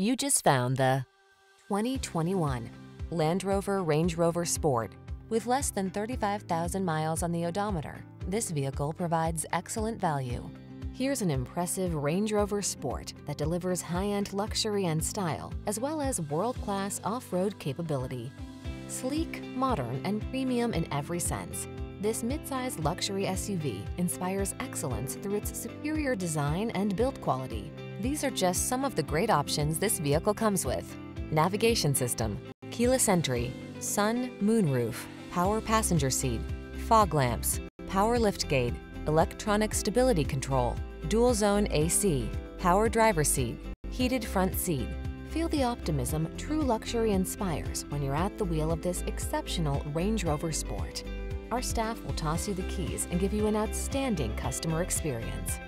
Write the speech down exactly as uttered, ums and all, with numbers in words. You just found the twenty twenty-one Land Rover Range Rover Sport. With less than thirty-five thousand miles on the odometer, this vehicle provides excellent value. Here's an impressive Range Rover Sport that delivers high-end luxury and style, as well as world-class off-road capability. Sleek, modern, and premium in every sense, this midsize luxury S U V inspires excellence through its superior design and build quality. These are just some of the great options this vehicle comes with: navigation system, keyless entry, sun, moonroof, power passenger seat, fog lamps, power liftgate, electronic stability control, dual zone A C, power driver seat, heated front seat. Feel the optimism true luxury inspires when you're at the wheel of this exceptional Range Rover Sport. Our staff will toss you the keys and give you an outstanding customer experience.